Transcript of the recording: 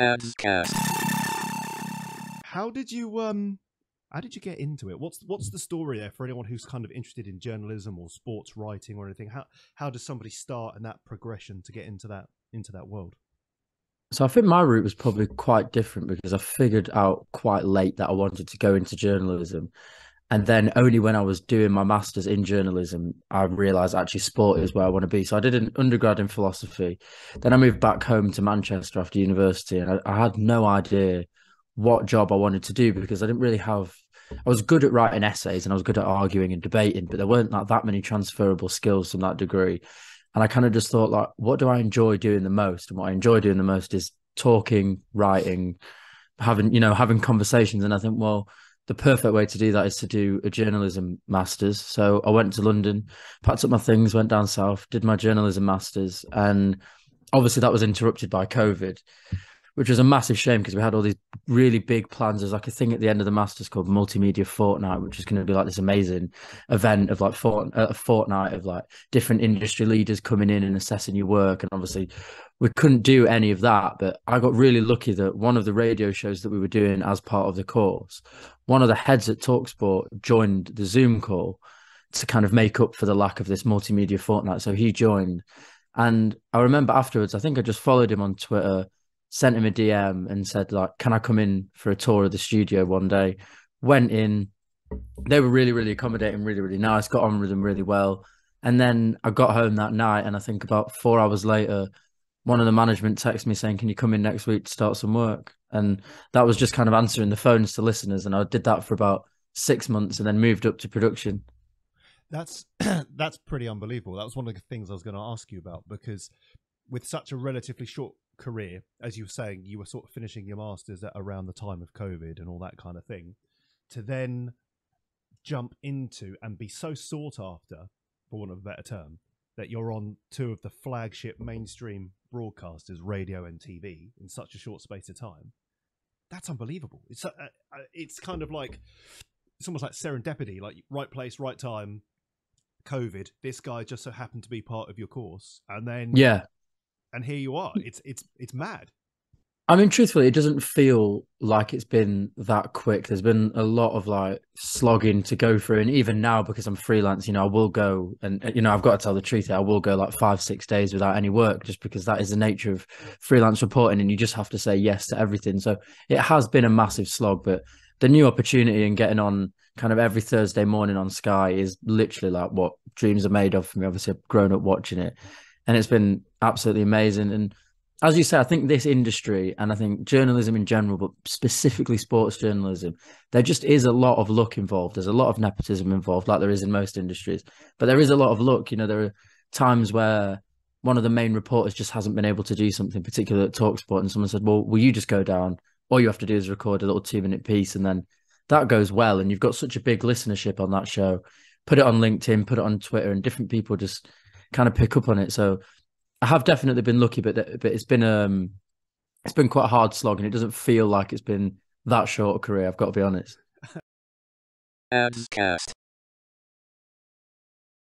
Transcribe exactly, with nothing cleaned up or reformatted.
Adscast. How did you um? How did you get into it? What's what's the story there for anyone who's kind of interested in journalism or sports writing or anything? How how does somebody start and that progression to get into that into that world? So I think my route was probably quite different because I figured out quite late that I wanted to go into journalism. And then only when I was doing my master's in journalism, I realised actually sport is where I want to be. So I did an undergrad in philosophy. Then I moved back home to Manchester after university, and I, I had no idea what job I wanted to do because I didn't really have... I was good at writing essays and I was good at arguing and debating, but there weren't like that many transferable skills from that degree. And I kind of just thought, like, what do I enjoy doing the most? And what I enjoy doing the most is talking, writing, having, you know, having conversations. And I think, well, the perfect way to do that is to do a journalism master's. So I went to London, packed up my things, went down south, did my journalism master's. And obviously that was interrupted by COVID, which was a massive shame because we had all these really big plans. There's like a thing at the end of the master's called Multimedia Fortnight, which is going to be like this amazing event of like fort a fortnight of like different industry leaders coming in and assessing your work. And obviously we couldn't do any of that, but I got really lucky that one of the radio shows that we were doing as part of the course, one of the heads at TalkSport joined the Zoom call to kind of make up for the lack of this Multimedia Fortnight. So he joined. And I remember afterwards, I think I just followed him on Twitter, sent him a D M and said, like, can I come in for a tour of the studio one day? Went in. They were really, really accommodating, really, really nice. Got on with them really well. And then I got home that night, and I think about four hours later, one of the management texted me saying, can you come in next week to start some work? And that was just kind of answering the phones to listeners. And I did that for about six months and then moved up to production. That's, that's pretty unbelievable. That was one of the things I was going to ask you about, because with such a relatively short career, as you were saying, you were sort of finishing your masters at around the time of COVID and all that kind of thing, to then jump into and be so sought after, for want of a better term, that you're on two of the flagship mainstream broadcasters, radio and T V, in such a short space of time. That's unbelievable. It's uh, it's kind of like, it's almost like serendipity, like right place, right time. COVID, this guy just so happened to be part of your course, and then yeah. And here you are. It's it's it's mad. I mean, truthfully, it doesn't feel like it's been that quick. There's been a lot of like slogging to go through. And even now, because I'm freelance, you know, I will go and, you know, I've got to tell the truth. I will go like five, six days without any work just because that is the nature of freelance reporting. And you just have to say yes to everything. So it has been a massive slog. But the new opportunity and getting on kind of every Thursday morning on Sky is literally like what dreams are made of for me. Obviously, I've grown up watching it. And it's been absolutely amazing. And as you say, I think this industry, and I think journalism in general, but specifically sports journalism, there just is a lot of luck involved. There's a lot of nepotism involved, like there is in most industries. But there is a lot of luck. You know, there are times where one of the main reporters just hasn't been able to do something, particularly at TalkSport, and someone said, well, will you just go down? All you have to do is record a little two-minute piece, and then that goes well. And you've got such a big listenership on that show. Put it on LinkedIn, put it on Twitter, and different people just kind of pick up on it. So I have definitely been lucky, but but it's been um it's been quite a hard slog, and it doesn't feel like it's been that short a career, I've got to be honest. Adscast.